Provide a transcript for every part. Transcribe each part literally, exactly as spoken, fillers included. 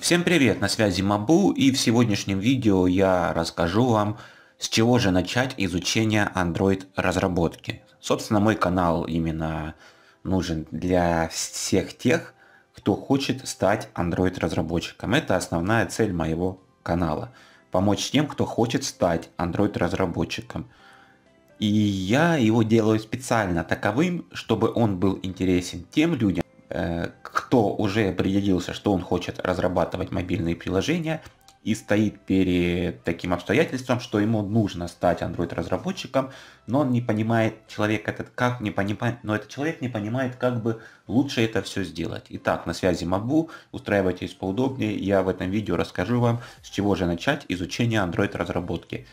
Всем привет, на связи Мабу, и в сегодняшнем видео я расскажу вам, с чего же начать изучение Android разработки. Собственно, мой канал именно нужен для всех тех, кто хочет стать Android разработчиком. Это основная цель моего канала. Помочь тем, кто хочет стать Android разработчиком. И я его делаю специально таковым, чтобы он был интересен тем людям, кто уже определился, что он хочет разрабатывать мобильные приложения и стоит перед таким обстоятельством, что ему нужно стать Android разработчиком, но он не понимает, человек этот как не понимает, но этот человек не понимает, как бы лучше это все сделать. Итак, на связи Мабу, устраивайтесь поудобнее, я в этом видео расскажу вам, с чего же начать изучение Android разработки.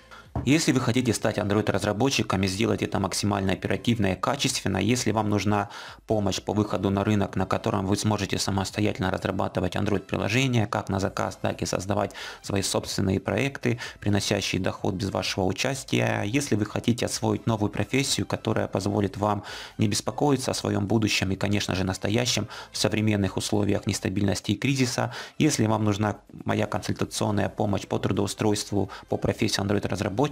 Если вы хотите стать Android-разработчиком и сделать это максимально оперативно и качественно, если вам нужна помощь по выходу на рынок, на котором вы сможете самостоятельно разрабатывать Android-приложения, как на заказ, так и создавать свои собственные проекты, приносящие доход без вашего участия, если вы хотите освоить новую профессию, которая позволит вам не беспокоиться о своем будущем и, конечно же, настоящем в современных условиях нестабильности и кризиса, если вам нужна моя консультационная помощь по трудоустройству по профессии Android-разработчика,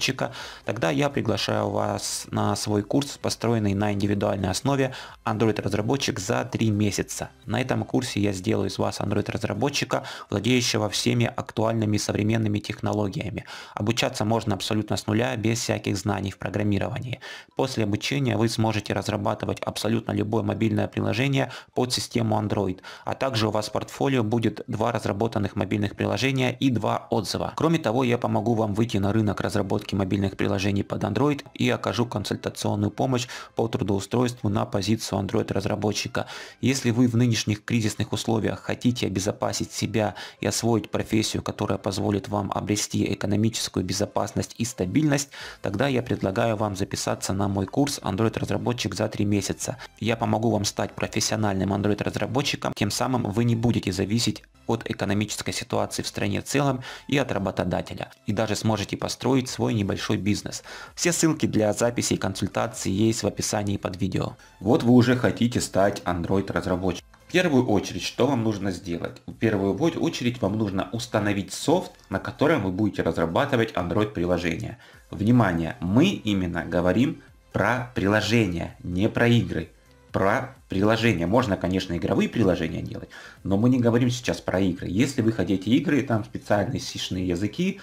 тогда я приглашаю вас на свой курс, построенный на индивидуальной основе Android-разработчик за три месяца. На этом курсе я сделаю из вас Android-разработчика, владеющего всеми актуальными современными технологиями. Обучаться можно абсолютно с нуля, без всяких знаний в программировании. После обучения вы сможете разрабатывать абсолютно любое мобильное приложение под систему Android, а также у вас в портфолио будет два разработанных мобильных приложения и два отзыва. Кроме того, я помогу вам выйти на рынок разработки мобильных приложений под Android и окажу консультационную помощь по трудоустройству на позицию Android-разработчика. Если вы в нынешних кризисных условиях хотите обезопасить себя и освоить профессию, которая позволит вам обрести экономическую безопасность и стабильность, тогда я предлагаю вам записаться на мой курс Android-разработчик за три месяца. Я помогу вам стать профессиональным Android-разработчиком, тем самым вы не будете зависеть от экономической ситуации в стране в целом и от работодателя, и даже сможете построить свой небольшой бизнес. Все ссылки для записи и консультации есть в описании под видео. Вот вы уже хотите стать Android разработчиком. В первую очередь, что вам нужно сделать? В первую очередь вам нужно установить софт, на котором вы будете разрабатывать Android приложение. Внимание, мы именно говорим про приложения, не про игры. Про приложения. Можно, конечно, игровые приложения делать, но мы не говорим сейчас про игры. Если вы хотите игры, там специальные сишные языки,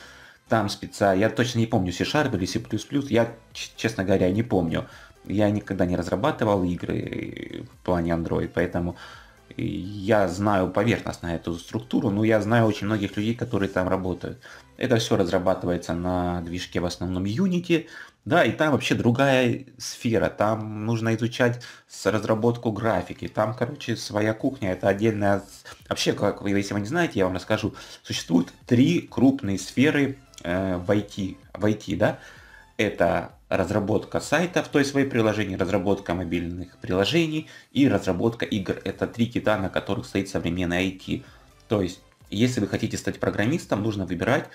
там спеца, я точно не помню, C-Sharp или C++, я, честно говоря, не помню. Я никогда не разрабатывал игры в плане Android, поэтому я знаю поверхностно эту структуру, но я знаю очень многих людей, которые там работают. Это все разрабатывается на движке в основном Unity, да, и там вообще другая сфера, там нужно изучать разработку графики, там, короче, своя кухня, это отдельная... Вообще, как вы, если вы не знаете, я вам расскажу, существуют три крупные сферы в ай ти, в ай ти, да, это разработка сайтов, то есть свои приложения, разработка мобильных приложений и разработка игр. Это три кита, на которых стоит современный ай ти. То есть, если вы хотите стать программистом, нужно выбирать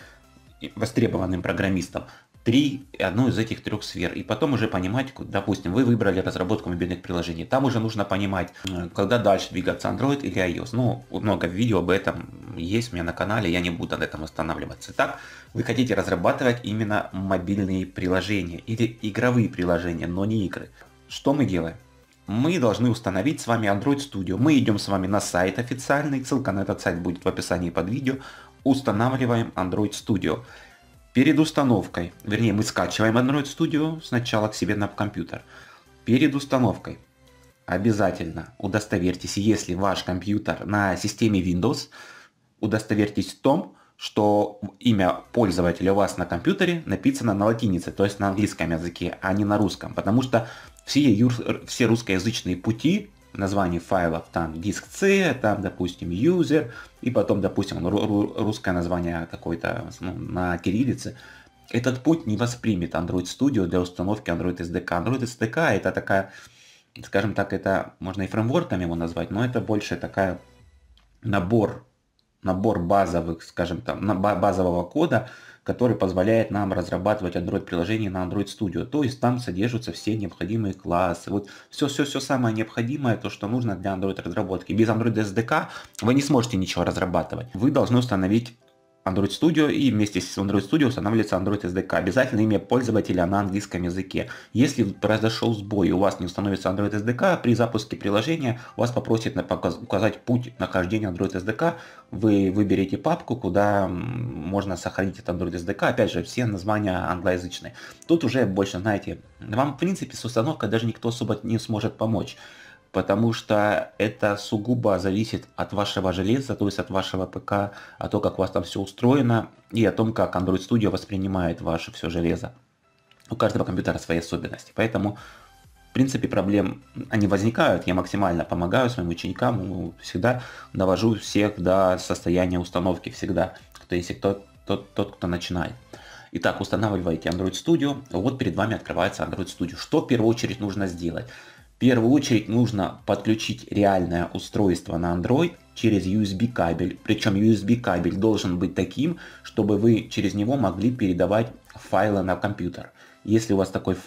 востребованным программистом три, одну из этих трех сфер. И потом уже понимать, допустим, вы выбрали разработку мобильных приложений, там уже нужно понимать, когда дальше двигаться, Android или iOS. Ну, много видео об этом есть у меня на канале, я не буду на этом останавливаться. Итак, вы хотите разрабатывать именно мобильные приложения или игровые приложения, но не игры. Что мы делаем? Мы должны установить с вами Android Studio. Мы идем с вами на сайт официальный, ссылка на этот сайт будет в описании под видео. Устанавливаем Android Studio. Перед установкой, вернее, мы скачиваем Android Studio сначала к себе на компьютер. Перед установкой обязательно удостоверьтесь, если ваш компьютер на системе Windows, удостоверьтесь в том, что имя пользователя у вас на компьютере написано на латинице, то есть на английском языке, а не на русском, потому что все, юр... все русскоязычные пути, название файлов, там диск C, там, допустим, user, и потом, допустим, русское название какое-то, ну, на кириллице, этот путь не воспримет Android Studio для установки Android эс ди кей. Android эс ди кей это такая, скажем так, это можно и фреймворком его назвать, но это больше такая набор набор базовых, скажем там, базового кода, который позволяет нам разрабатывать Android-приложение на Android Studio. То есть там содержатся все необходимые классы, вот все-все-все самое необходимое, то, что нужно для Android-разработки. Без Android эс ди кей вы не сможете ничего разрабатывать. Вы должны установить Android Studio, и вместе с Android Studio устанавливается Android эс ди кей. Обязательно имя пользователя на английском языке. Если произошел сбой, у вас не установится Android эс ди кей, при запуске приложения вас попросят указать путь нахождения Android эс ди кей. Вы выберете папку, куда можно сохранить этот Android эс ди кей. Опять же, все названия англоязычные. Тут уже больше, знаете, вам в принципе с установкой даже никто особо не сможет помочь. Потому что это сугубо зависит от вашего железа, то есть от вашего ПК, от того, как у вас там все устроено, и о том, как Android Studio воспринимает ваше все железо. У каждого компьютера свои особенности. Поэтому, в принципе, проблем они возникают. Я максимально помогаю своим ученикам, всегда довожу всех до состояния установки, всегда. То есть кто, тот, тот, кто начинает. Итак, устанавливаете Android Studio. Вот перед вами открывается Android Studio. Что в первую очередь нужно сделать? В первую очередь нужно подключить реальное устройство на Android через ю эс би кабель. Причем ю эс би кабель должен быть таким, чтобы вы через него могли передавать файлы на компьютер. Если у вас такой,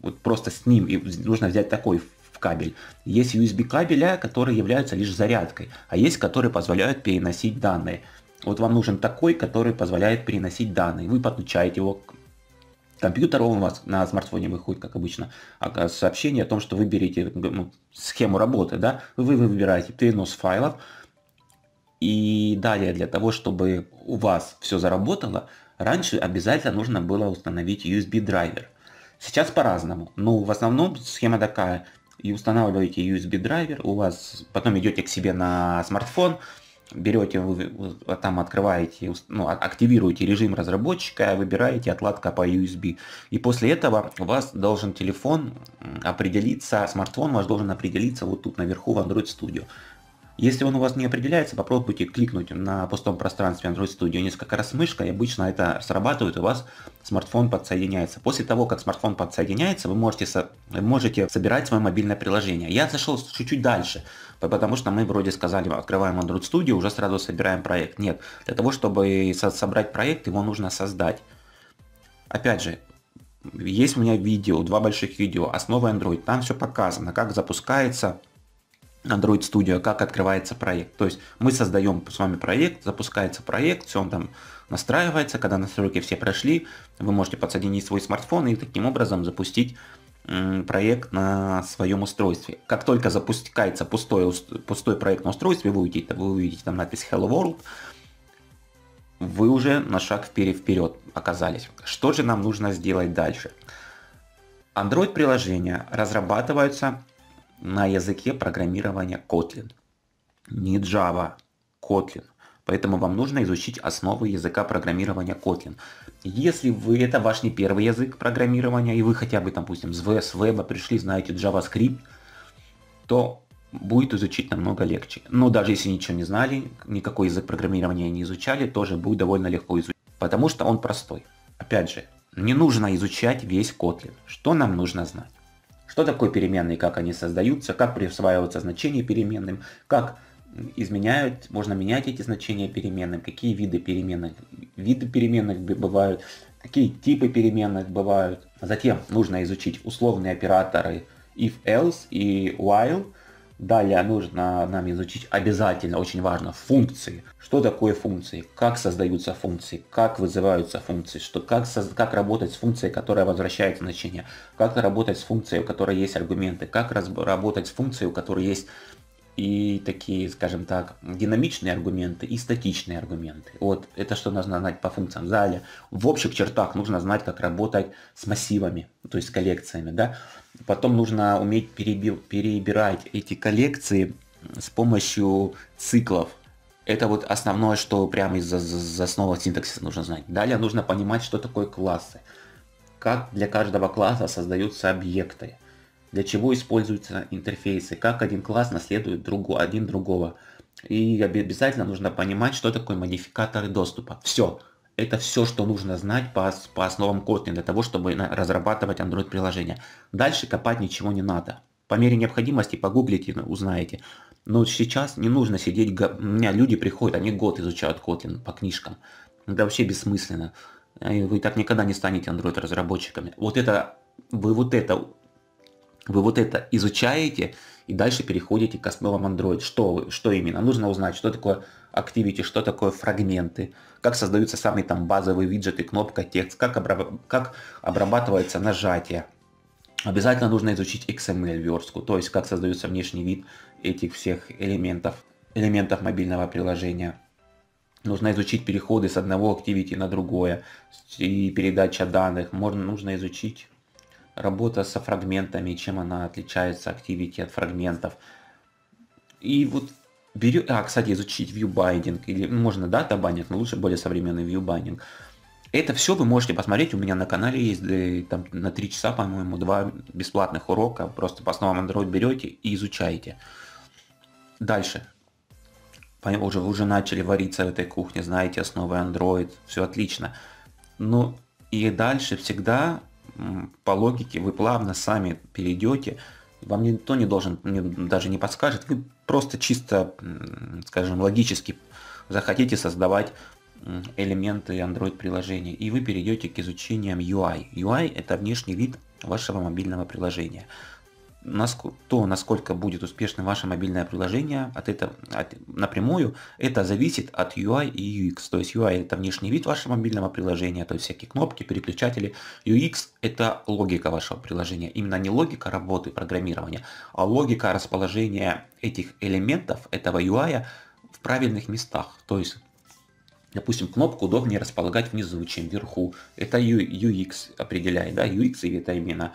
вот просто с ним нужно взять такой кабель. Есть ю эс би кабеля, которые являются лишь зарядкой, а есть, которые позволяют переносить данные. Вот вам нужен такой, который позволяет переносить данные. Вы подключаете его к компьютер, у вас на смартфоне выходит, как обычно, сообщение о том, что вы берете схему работы, да, вы, вы выбираете перенос файлов, и далее для того, чтобы у вас все заработало, раньше обязательно нужно было установить ю эс би драйвер. Сейчас по-разному, но в основном схема такая, и устанавливаете ю эс би драйвер, у вас потом идете к себе на смартфон, берете, вы там открываете, ну, активируете режим разработчика, выбираете отладка по ю эс би. И после этого у вас должен телефон определиться, смартфон ваш должен определиться вот тут наверху в Android Studio. Если он у вас не определяется, попробуйте кликнуть на пустом пространстве Android Studio несколько раз мышкой, обычно это срабатывает, у вас смартфон подсоединяется. После того, как смартфон подсоединяется, вы можете, со можете собирать свое мобильное приложение. Я зашел чуть-чуть дальше, потому что мы вроде сказали, открываем Android Studio, уже сразу собираем проект. Нет, для того, чтобы со собрать проект, его нужно создать. Опять же, есть у меня видео, два больших видео, основы Android, там все показано, как запускается Android Studio, как открывается проект. То есть мы создаем с вами проект, запускается проект, все он там настраивается, когда настройки все прошли, вы можете подсоединить свой смартфон и таким образом запустить проект на своем устройстве. Как только запускается пустой, пустой проект на устройстве, вы увидите, вы увидите там надпись Hello World, вы уже на шаг вперед-вперед оказались. Что же нам нужно сделать дальше? Android приложения разрабатываются на языке программирования Kotlin. Не Java, Kotlin. Поэтому вам нужно изучить основы языка программирования Kotlin. Если вы, это ваш не первый язык программирования, и вы хотя бы, допустим, с веба пришли, знаете JavaScript, то будет изучить намного легче. Но даже если ничего не знали, никакой язык программирования не изучали, тоже будет довольно легко изучить. Потому что он простой. Опять же, не нужно изучать весь Kotlin. Что нам нужно знать? Что такое переменные, как они создаются, как присваиваются значения переменным, как изменяют, можно менять эти значения переменным, какие виды переменных, виды переменных бывают, какие типы переменных бывают. Затем нужно изучить условные операторы if-else и while. Далее нужно нам изучить обязательно, очень важно, функции. Что такое функции, как создаются функции, как вызываются функции, что, как, как работать с функцией, которая возвращает значение, как работать с функцией, у которой есть аргументы, как работать с функцией, у которой есть и такие, скажем так, динамичные аргументы и статичные аргументы. Вот это что нужно знать по функциям. Далее, в общих чертах нужно знать, как работать с массивами, то есть с коллекциями, да. Потом нужно уметь перебирать эти коллекции с помощью циклов. Это вот основное, что прямо из основы синтаксиса нужно знать. Далее нужно понимать, что такое классы, как для каждого класса создаются объекты, для чего используются интерфейсы, как один класс наследует другу, один другого. И обязательно нужно понимать, что такое модификаторы доступа. Все. Это все, что нужно знать по, по основам Kotlin для того, чтобы разрабатывать Android-приложение. Дальше копать ничего не надо. По мере необходимости погуглите, узнаете. Но сейчас не нужно сидеть... У меня люди приходят, они год изучают Kotlin по книжкам. Это вообще бессмысленно. Вы так никогда не станете Android-разработчиками. Вот это... Вы вот это... Вы вот это изучаете и дальше переходите к основам Android. Что, что именно? Нужно узнать, что такое Activity, что такое фрагменты, как создаются самые там базовые виджеты, кнопка, текст, как, обра- как обрабатывается нажатие. Обязательно нужно изучить икс эм эль-верстку, то есть как создается внешний вид этих всех элементов, элементов мобильного приложения. Нужно изучить переходы с одного Activity на другое и передача данных. Можно, нужно изучить... Работа со фрагментами, чем она отличается, Activity от фрагментов. И вот берем... А, кстати, изучить ViewBinding. Или можно датабайнинг, но лучше более современный ViewBinding. Это все вы можете посмотреть. У меня на канале есть там, на три часа, по-моему, два бесплатных урока. Просто по основам Android берете и изучаете. Дальше. Вы уже, уже начали вариться в этой кухне, знаете основы Android. Все отлично. Ну и дальше всегда... По логике вы плавно сами перейдете, вам никто не должен, даже не подскажет, вы просто чисто, скажем, логически захотите создавать элементы Android приложения, и вы перейдете к изучениям ю ай. ю ай это внешний вид вашего мобильного приложения. То, насколько будет успешным ваше мобильное приложение, от этого от, напрямую, это зависит от ю ай и ю экс. То есть ю ай это внешний вид вашего мобильного приложения, то есть всякие кнопки, переключатели. ю экс это логика вашего приложения. Именно не логика работы, программирования, а логика расположения этих элементов, этого ю ай в правильных местах. То есть, допустим, кнопку удобнее располагать внизу, чем вверху. Это ю экс определяет, да, ю экс это именно...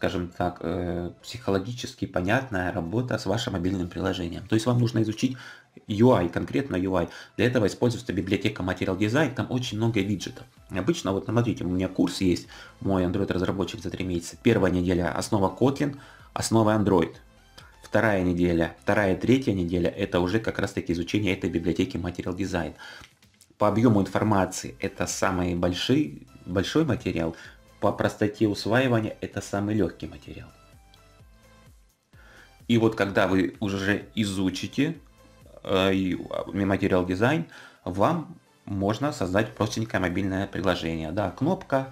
скажем так, психологически понятная работа с вашим мобильным приложением. То есть вам нужно изучить ю ай, конкретно ю ай. Для этого используется библиотека Material Design, там очень много виджетов. Обычно, вот смотрите, у меня курс есть, мой Android-разработчик за три месяца. Первая неделя основа Kotlin, основа Android. Вторая неделя, вторая, третья неделя, это уже как раз таки изучение этой библиотеки Material Design. По объему информации это самый большой, большой материал. По простоте усваивания это самый легкий материал. И вот когда вы уже изучите материал э, дизайн, вам можно создать простенькое мобильное приложение. Да, кнопка,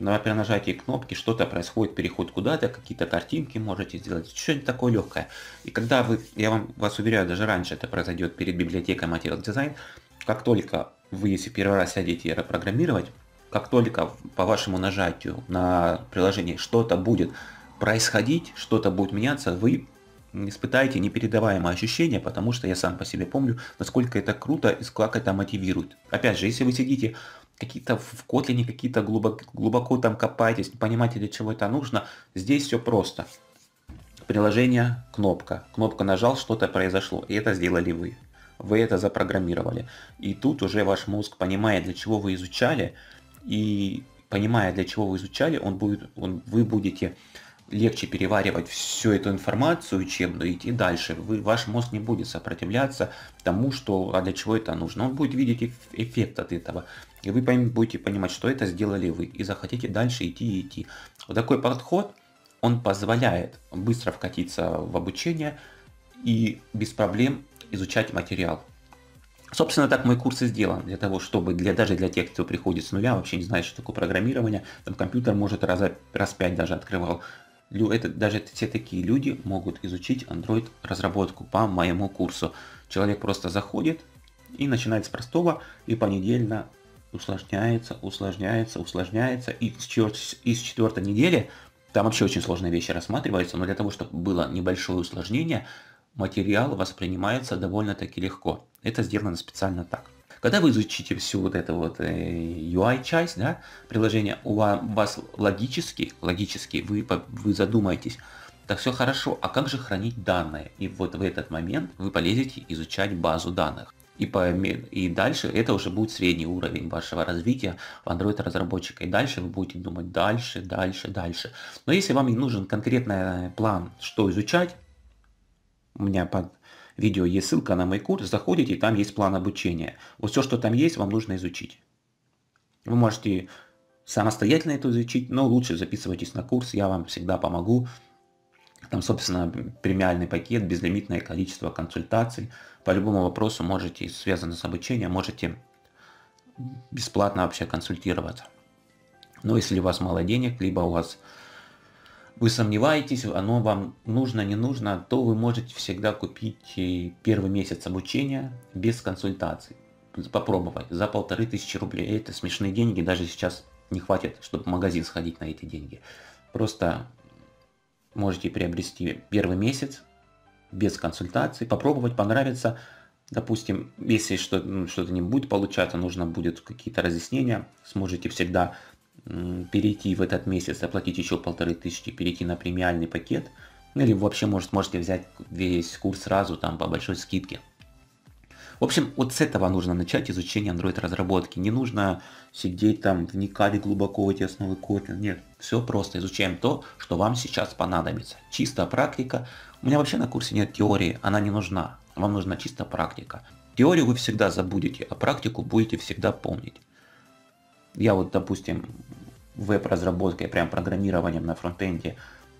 но при нажатии кнопки что-то происходит, переход куда-то, какие-то картинки можете сделать, что-нибудь такое легкое. И когда вы, я вам, вас уверяю, даже раньше это произойдет перед библиотекой материал дизайн, как только вы, если первый раз сядете программировать, как только по вашему нажатию на приложение что-то будет происходить, что-то будет меняться, вы испытаете непередаваемое ощущение, потому что я сам по себе помню, насколько это круто и как это мотивирует. Опять же, если вы сидите какие-то в Kotlin, какие-то глубоко, глубоко там копаетесь, понимаете, для чего это нужно, здесь все просто. Приложение, кнопка. Кнопка нажал, что-то произошло, и это сделали вы. Вы это запрограммировали. И тут уже ваш мозг понимает, для чего вы изучали, и понимая, для чего вы изучали, он будет, он, вы будете легче переваривать всю эту информацию учебную и идти дальше. Вы, ваш мозг не будет сопротивляться тому, что, а для чего это нужно. Он будет видеть эффект от этого. И вы будете понимать, что это сделали вы. И захотите дальше идти и идти. Вот такой подход, он позволяет быстро вкатиться в обучение и без проблем изучать материал. Собственно, так мой курс и сделан, для того, чтобы для, даже для тех, кто приходит с нуля, вообще не знает, что такое программирование, там компьютер может раз, раз пять даже открывал. Лю, это, даже все такие люди могут изучить Android-разработку по моему курсу. Человек просто заходит и начинает с простого, и понедельно усложняется, усложняется, усложняется, и с, четвер и с четвертой недели, там вообще очень сложные вещи рассматриваются, но для того, чтобы было небольшое усложнение, материал воспринимается довольно-таки легко. Это сделано специально так. Когда вы изучите всю вот эту вот ю ай-часть, да, приложения, у вас логически, логически вы, вы задумаетесь, так все хорошо, а как же хранить данные? И вот в этот момент вы полезете изучать базу данных. И, по, и дальше это уже будет средний уровень вашего развития в Android-разработчика. И дальше вы будете думать дальше, дальше, дальше. Но если вам не нужен конкретный план, что изучать, у меня под видео есть ссылка на мой курс, заходите, там есть план обучения. Вот все, что там есть, вам нужно изучить. Вы можете самостоятельно это изучить, но лучше записывайтесь на курс, я вам всегда помогу. Там, собственно, премиальный пакет, безлимитное количество консультаций. По любому вопросу можете, связанному с обучением, можете бесплатно вообще консультироваться. Но если у вас мало денег, либо у вас вы сомневаетесь, оно вам нужно, не нужно, то вы можете всегда купить первый месяц обучения без консультаций. Попробовать за полторы тысячи рублей. Это смешные деньги, даже сейчас не хватит, чтобы в магазин сходить на эти деньги. Просто можете приобрести первый месяц без консультаций, попробовать, понравится. Допустим, если что-то не будет получаться, нужно будет какие-то разъяснения, сможете всегда перейти в этот месяц, оплатить еще полторы тысячи, перейти на премиальный пакет. Ну или вообще может, можете взять весь курс сразу там по большой скидке. В общем, вот с этого нужно начать изучение Android разработки. Не нужно сидеть там, вникать глубоко в эти основы Kotlin. Нет, все просто. Изучаем то, что вам сейчас понадобится. Чистая практика. У меня вообще на курсе нет теории, она не нужна. Вам нужна чистая практика. Теорию вы всегда забудете, а практику будете всегда помнить. Я вот, допустим, веб-разработкой, прям программированием на фронтенде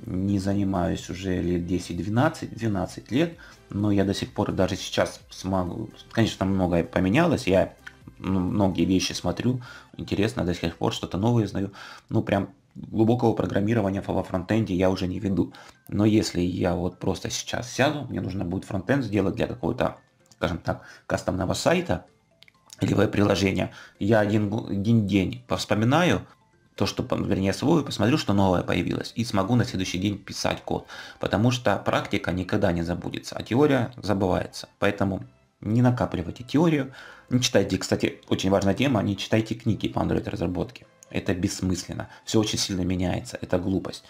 не занимаюсь уже лет десять-двенадцать лет, но я до сих пор даже сейчас смогу, конечно, многое поменялось, я многие вещи смотрю, интересно, до сих пор что-то новое знаю, ну прям глубокого программирования во фронтенде я уже не веду, но если я вот просто сейчас сяду, мне нужно будет фронтенд сделать для какого-то, скажем так, кастомного сайта или веб-приложения, я один, один день повспоминаю, то, что, вернее, освою, посмотрю, что новое появилось, и смогу на следующий день писать код, потому что практика никогда не забудется, а теория забывается. Поэтому не накапливайте теорию, не читайте, кстати, очень важная тема, не читайте книги по Android-разработке, это бессмысленно, все очень сильно меняется, это глупость.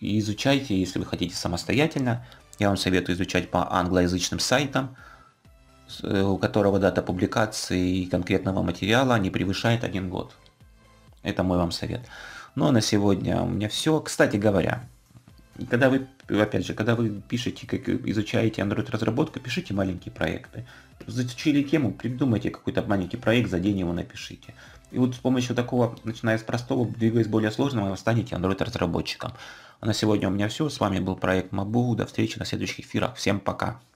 И изучайте, если вы хотите самостоятельно, я вам советую изучать по англоязычным сайтам, у которого дата публикации конкретного материала не превышает один год. Это мой вам совет. Ну а на сегодня у меня все. Кстати говоря, когда вы, опять же, когда вы пишете, как изучаете Android-разработку, пишите маленькие проекты. Изучили тему, придумайте какой-то маленький проект, за день его напишите. И вот с помощью такого, начиная с простого, двигаясь более сложного, вы станете Android-разработчиком. А на сегодня у меня все. С вами был проект Мабу. До встречи на следующих эфирах. Всем пока.